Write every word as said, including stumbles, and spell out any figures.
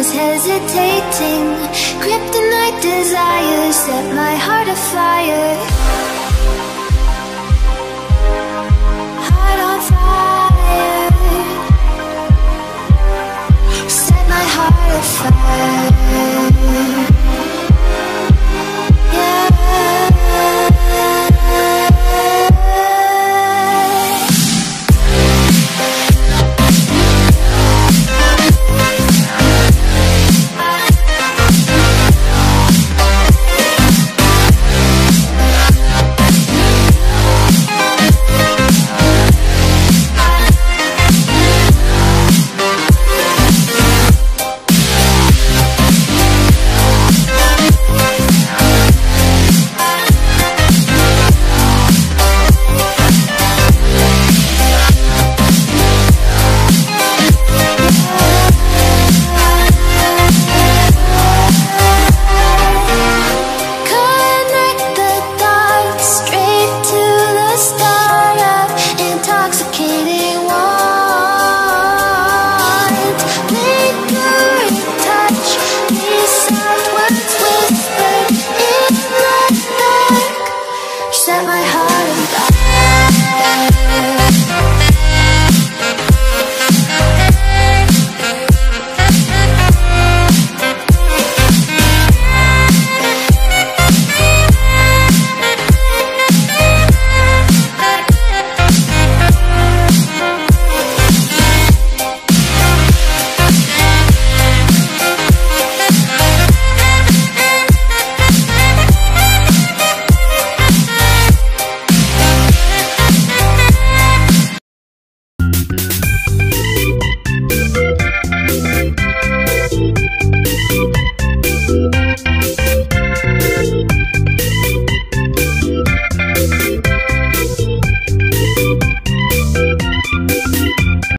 Hesitating, kryptonite desires set my heart afire.